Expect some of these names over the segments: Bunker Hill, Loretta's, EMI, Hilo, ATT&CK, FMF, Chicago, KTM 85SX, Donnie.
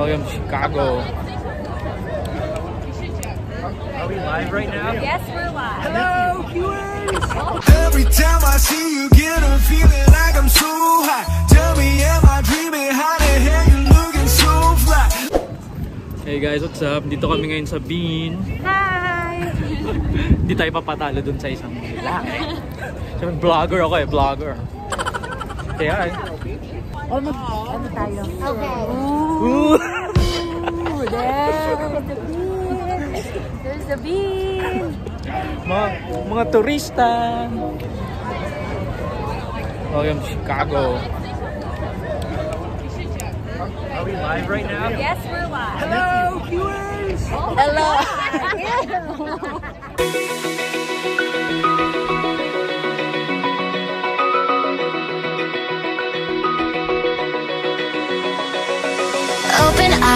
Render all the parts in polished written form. William, Chicago. Are we live right now? Yes, we're live. Hello, viewers! Every time I see you get a feeling like I'm so high. Tell me, am I dreaming? How the hell you looking so fly? Hey guys, what's up? Dito kami ngayon sa Bean. Hi! Hindi tayo papatalo dun sa isang lalaki. Siyempre, vlogger ako eh, vlogger. Kaya ay. Ano tayo? Okay. Ooh, damn! There's a bean! Mga turista! Oh, yung Chicago. Are we live right now? Yes, we're live. Hello, viewers! Oh, hello! Open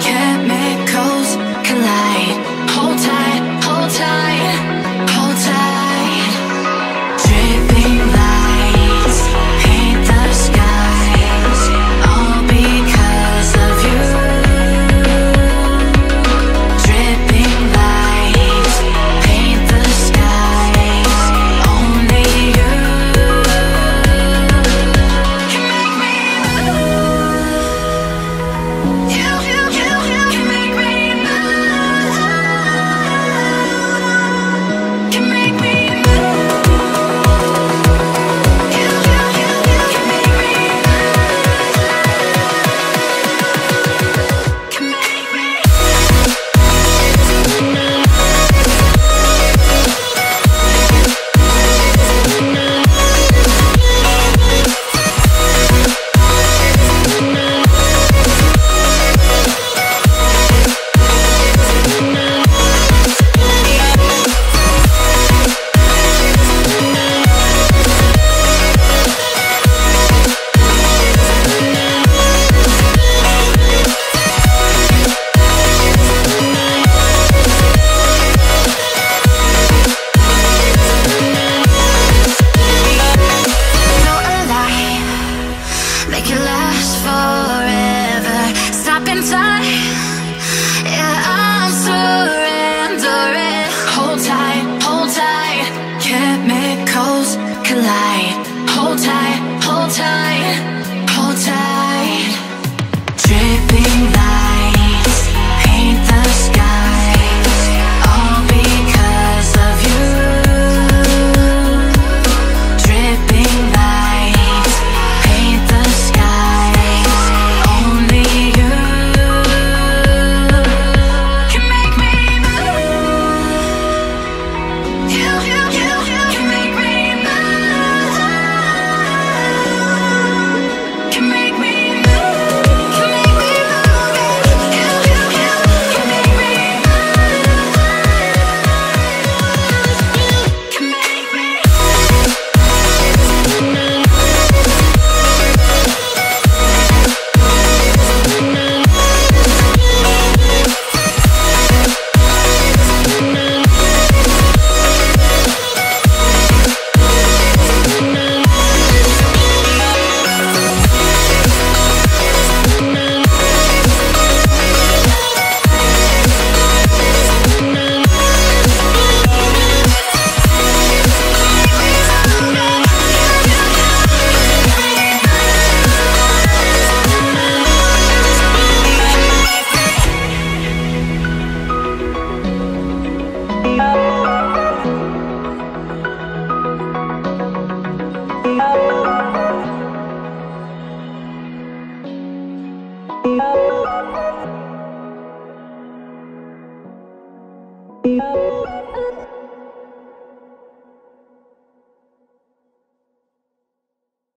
can't